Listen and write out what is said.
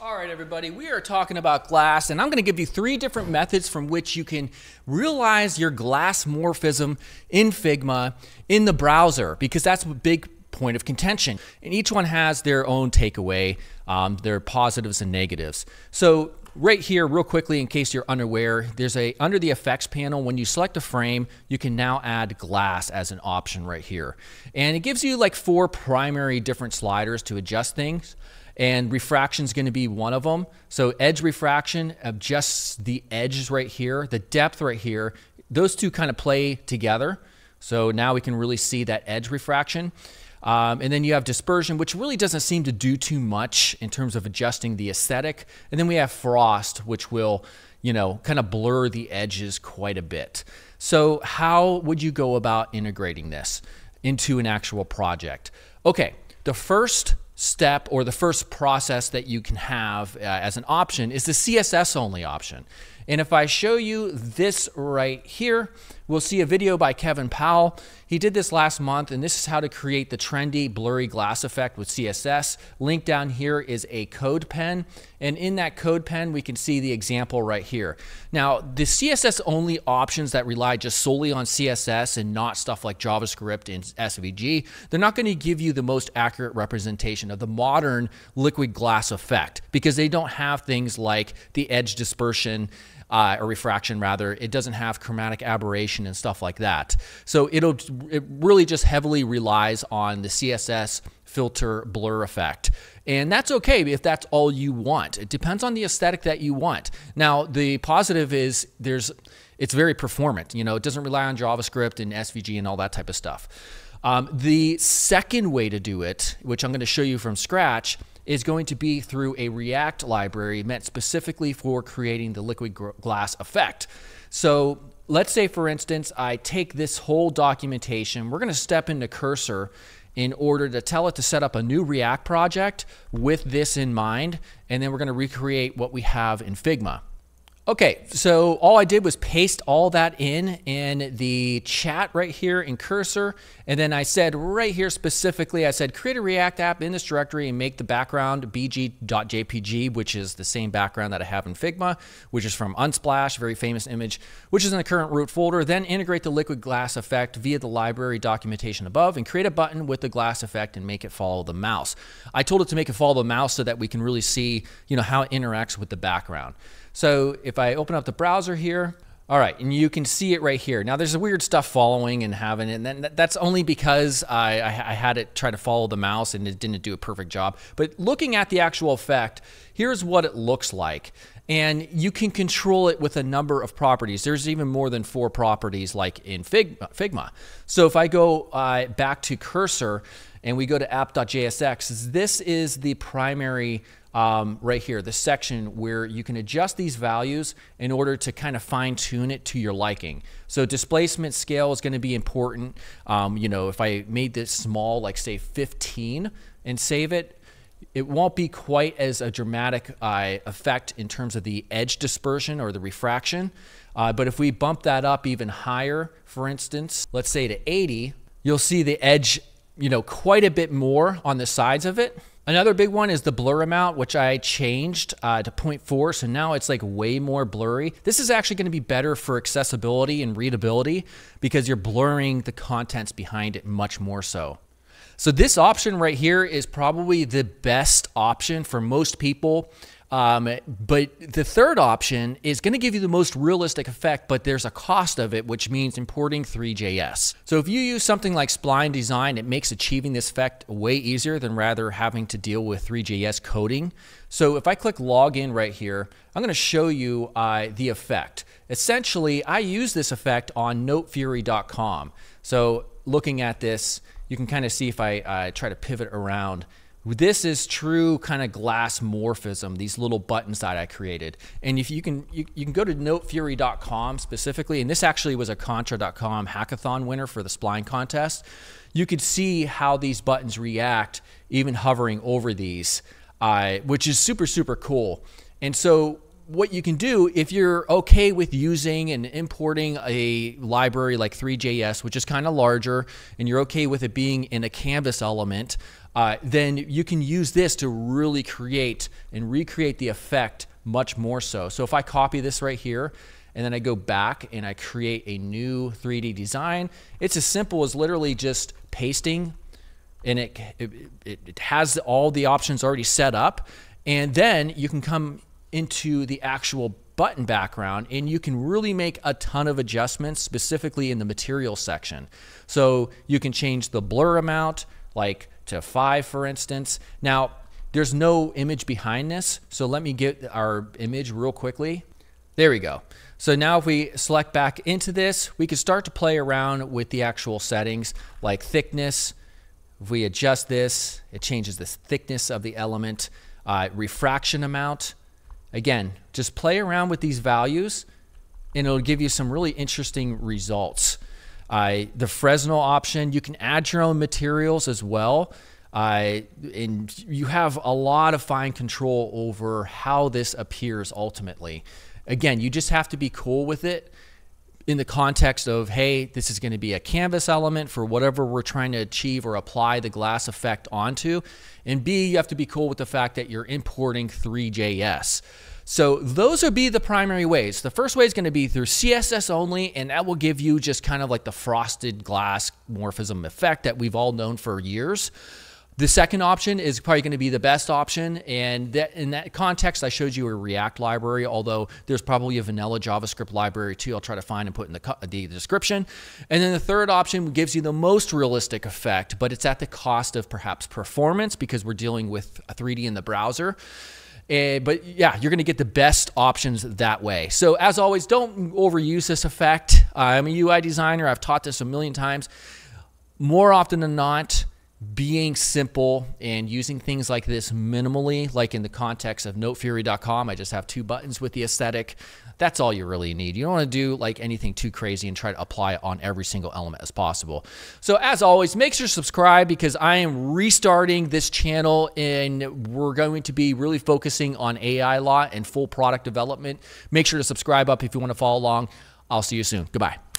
All right, everybody, we are talking about glass, and I'm going to give you three different methods from which you can realize your glass morphism in Figma in the browser, because that's a big point of contention. And each one has their own takeaway, their positives and negatives. So right here, real quickly, in case you're unaware, there's under the effects panel, when you select a frame, you can now add glass as an option right here. And it gives you like four primary different sliders to adjust things. And refraction is going to be one of them. So edge refraction adjusts the edges right here, the depth right here. Those two kind of play together. So now we can really see that edge refraction. And then you have dispersion, which really doesn't seem to do too much in terms of adjusting the aesthetic. And then we have frost, which will, you know, kind of blur the edges quite a bit. So how would you go about integrating this into an actual project? Okay, the first step or the first process that you can have as an option is the CSS only option. And if I show you this right here, we'll see a video by Kevin Powell. He did this last month, and this is how to create the trendy blurry glass effect with CSS. Link down here is a code pen, and in that code pen we can see the example right here. Now the CSS only options that rely just solely on CSS and not stuff like JavaScript and SVG, they're not going to give you the most accurate representation of the modern liquid glass effect, because they don't have things like the edge dispersion or refraction rather. It doesn't have chromatic aberration and stuff like that. So it really just heavily relies on the CSS filter blur effect. And that's okay if that's all you want. It depends on the aesthetic that you want. Now the positive is it's very performant. You know, it doesn't rely on JavaScript and SVG and all that type of stuff. The second way to do it, which I'm going to show you from scratch, is going to be through a React library meant specifically for creating the liquid glass effect. So let's say, for instance, I take this whole documentation. We're going to step into Cursor in order to tell it to set up a new React project with this in mind, and then we're going to recreate what we have in Figma. Okay, so all I did was paste all that in the chat right here in Cursor, and then I said right here specifically, I said create a React app in this directory and make the background bg.jpg, which is the same background that I have in Figma, which is from Unsplash, very famous image, which is in the current root folder. Then integrate the liquid glass effect via the library documentation above and create a button with the glass effect and make it follow the mouse. I told it to make it follow the mouse so that we can really see, you know, how it interacts with the background. So if I open up the browser here, all right, and you can see it right here. Now there's weird stuff following and having, and then that's only because I had it try to follow the mouse and it didn't do a perfect job. But looking at the actual effect, here's what it looks like. And you can control it with a number of properties. There's even more than four properties like in Figma. So if I go back to Cursor and we go to app.jsx, this is the primary right here, the section where you can adjust these values in order to kind of fine tune it to your liking. So displacement scale is going to be important. You know, if I made this small, like say 15 and save it, it won't be quite as a dramatic effect in terms of the edge dispersion or the refraction. But if we bump that up even higher, for instance, let's say to 80, you'll see the edge, you know, quite a bit more on the sides of it. Another big one is the blur amount, which I changed to 0.4. So now it's like way more blurry. This is actually going to be better for accessibility and readability because you're blurring the contents behind it much more so. So this option right here is probably the best option for most people. But the third option is going to give you the most realistic effect, but there's a cost of it, which means importing Three.js. So if you use something like Spline Design, it makes achieving this effect way easier than rather having to deal with Three.js coding. So if I click login right here, I'm going to show you the effect. Essentially, I use this effect on NoteFury.com. So looking at this, you can kind of see if I try to pivot around. This is true kind of glass morphism, these little buttons that I created. And if you can, you can go to NoteFury.com specifically, and this actually was a contra.com hackathon winner for the Spline contest. You could see how these buttons react, even hovering over these, which is super, super cool. And so what you can do if you're okay with using and importing a library like Three.js, which is kind of larger, and you're okay with it being in a canvas element, then you can use this to really create and recreate the effect much more so. So if I copy this right here, and then I go back and I create a new 3D design, it's as simple as literally just pasting, and it has all the options already set up. And then you can come into the actual button background and you can really make a ton of adjustments, specifically in the material section. So you can change the blur amount, like to 5, for instance. Now, there's no image behind this, so let me get our image real quickly. There we go. So now if we select back into this, we can start to play around with the actual settings, like thickness. If we adjust this, it changes the thickness of the element. Refraction amount. Again, just play around with these values and it'll give you some really interesting results. The Fresnel option, you can add your own materials as well. And you have a lot of fine control over how this appears ultimately. Again, you just have to be cool with it in the context of, hey, this is going to be a canvas element for whatever we're trying to achieve or apply the glass effect onto. And B, you have to be cool with the fact that you're importing Three.js. So those would be the primary ways. The first way is going to be through CSS only, and that will give you just kind of like the frosted glass morphism effect that we've all known for years. The second option is probably going to be the best option, and that, in that context, I showed you a React library, although there's probably a vanilla JavaScript library too. I'll try to find and put in the description. And then the third option gives you the most realistic effect, but it's at the cost of perhaps performance because we're dealing with 3D in the browser. But yeah, you're going to get the best options that way. So as always, don't overuse this effect. I'm a UI designer. I've taught this a million times. More often than not, being simple and using things like this minimally, like in the context of NoteFury.com, I just have 2 buttons with the aesthetic. That's all you really need. You don't want to do like anything too crazy and try to apply it on every single element as possible. So as always, make sure to subscribe because I am restarting this channel and we're going to be really focusing on AI law and full product development. Make sure to subscribe up if you want to follow along. I'll see you soon. Goodbye.